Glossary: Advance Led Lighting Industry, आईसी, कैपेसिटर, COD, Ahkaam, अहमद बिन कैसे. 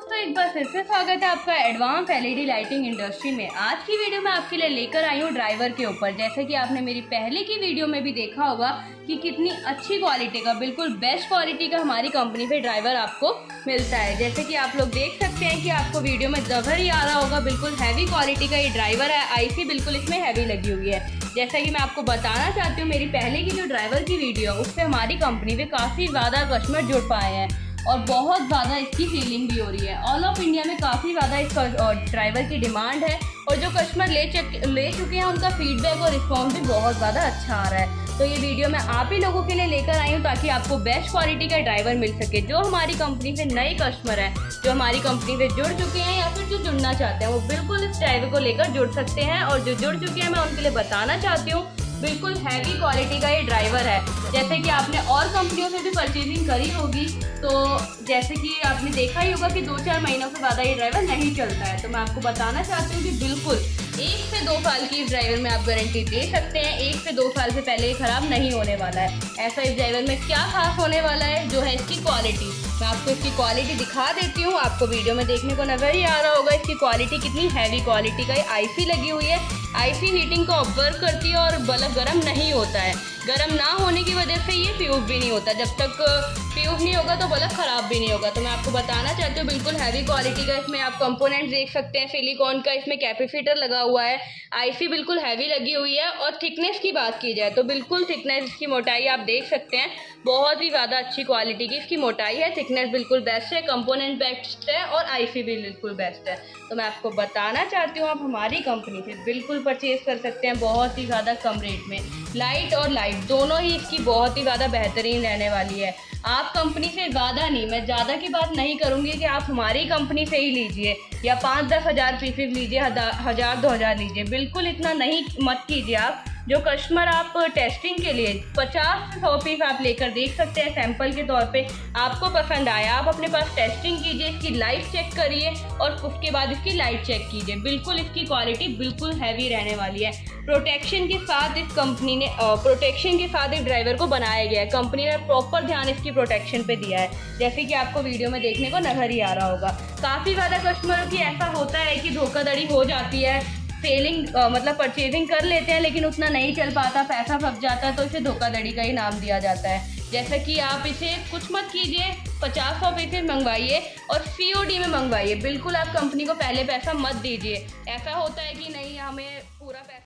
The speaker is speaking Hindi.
दोस्तों, एक बार फिर से स्वागत है आपका एडवांस एलईडी लाइटिंग इंडस्ट्री में। आज की वीडियो में आपके लिए लेकर आई हूँ ड्राइवर के ऊपर। जैसे कि आपने मेरी पहले की वीडियो में भी देखा होगा कि कितनी अच्छी क्वालिटी का, बिल्कुल बेस्ट क्वालिटी का हमारी कंपनी पे ड्राइवर आपको मिलता है। जैसे कि आप लोग देख सकते हैं कि आपको वीडियो में जबर ही आ रहा होगा, बिल्कुल हैवी क्वालिटी का ये ड्राइवर है। आईसी बिल्कुल इसमें हैवी लगी हुई है। जैसा कि मैं आपको बताना चाहती हूँ, मेरी पहले की जो ड्राइवर की वीडियो है उस पर हमारी कंपनी में काफ़ी ज़्यादा कस्टमर जुड़ पाए हैं और बहुत ज़्यादा इसकी सेलिंग भी हो रही है। ऑल ऑफ इंडिया में काफ़ी ज़्यादा इसका ड्राइवर की डिमांड है और जो कस्टमर ले चुके हैं उनका फीडबैक और रिस्पॉन्स भी बहुत ज़्यादा अच्छा आ रहा है। तो ये वीडियो मैं आप ही लोगों के लिए लेकर आई हूँ ताकि आपको बेस्ट क्वालिटी का ड्राइवर मिल सके। जो हमारी कंपनी से नए कस्टमर हैं, जो हमारी कंपनी से जुड़ चुके हैं या फिर जो जुड़ना चाहते हैं, वो बिल्कुल इस ड्राइवर को लेकर जुड़ सकते हैं। और जो जुड़ चुके हैं, मैं उनके लिए बताना चाहती हूँ, बिल्कुल हैवी क्वालिटी का ये ड्राइवर है। जैसे कि आपने और कंपनियों से भी परचेजिंग करी होगी तो जैसे कि आपने देखा ही होगा कि 2-4 महीनों से ज़्यादा ये ड्राइवर नहीं चलता है। तो मैं आपको बताना चाहती हूँ कि बिल्कुल 1 से 2 साल की इस ड्राइवर में आप गारंटी दे सकते हैं। 1 से 2 साल से पहले ये ख़राब नहीं होने वाला है। ऐसा इस ड्राइवर में क्या खास होने वाला है, जो है इसकी क्वालिटी। मैं आपको इसकी क्वालिटी दिखा देती हूँ, आपको वीडियो में देखने को नज़र ही आ रहा होगा इसकी क्वालिटी कितनी हैवी क्वालिटी का। ये आईसी लगी हुई है, आईसी हीटिंग को ऑब्जर्व करती है और बल्ब गर्म नहीं होता है। गर्म ना होने की वजह से ये फ्यूज़ भी नहीं होता। जब तक फ्यूज़ नहीं होगा तो बल्ब ख़राब भी नहीं होगा। तो मैं आपको बताना चाहती हूँ, बिल्कुल हैवी क्वालिटी का इसमें आप कंपोनेंट्स देख सकते हैं। सिलिकॉन का इसमें कैपेसिटर लगा हुआ है। आईसी बिल्कुल हैवी लगी हुई है। और थिकनेस की बात की जाए तो बिल्कुल थिकनेस, इसकी मोटाई आप देख सकते हैं, बहुत ही ज़्यादा अच्छी क्वालिटी की इसकी मोटाई है। थिकनेस बिल्कुल बेस्ट है, कंपोनेंट बेस्ट है और आईसी भी बिल्कुल बेस्ट है। तो मैं आपको बताना चाहती हूँ, आप हमारी कंपनी से बिल्कुल परचेज़ कर सकते हैं बहुत ही ज़्यादा कम रेट में। लाइट और लाइट दोनों ही इसकी बहुत ही ज़्यादा बेहतरीन रहने वाली है। आप कंपनी से ज़्यादा नहीं, मैं ज़्यादा की बात नहीं करूँगी कि आप हमारी कंपनी से ही लीजिए या 5-10 हज़ार पीसेज लीजिए, 1000-2000 लीजिए, बिल्कुल इतना नहीं मत कीजिए। आप जो कस्टमर, आप टेस्टिंग के लिए 50-100 पीस आप लेकर देख सकते हैं सैंपल के तौर पे। आपको पसंद आया, आप अपने पास टेस्टिंग कीजिए, इसकी लाइट चेक करिए और उसके बाद इसकी लाइट चेक कीजिए। बिल्कुल इसकी क्वालिटी बिल्कुल हैवी रहने वाली है। प्रोटेक्शन के साथ इस कंपनी ने इस ड्राइवर को बनाया गया है। कंपनी ने प्रॉपर ध्यान इसकी प्रोटेक्शन पे दिया है, जैसे कि आपको वीडियो में देखने को नजर ही आ रहा होगा। काफ़ी ज़्यादा कस्टमरों की ऐसा होता है कि धोखाधड़ी हो जाती है, सेलिंग मतलब परचेजिंग कर लेते हैं लेकिन उतना नहीं चल पाता, पैसा फंस जाता है, तो इसे धोखाधड़ी का ही नाम दिया जाता है। जैसा कि आप इसे कुछ मत कीजिए, 50-100 पीसेज मंगवाइए और COD में मंगवाइए। बिल्कुल आप कंपनी को पहले पैसा मत दीजिए। ऐसा होता है कि नहीं, हमें पूरा पैसा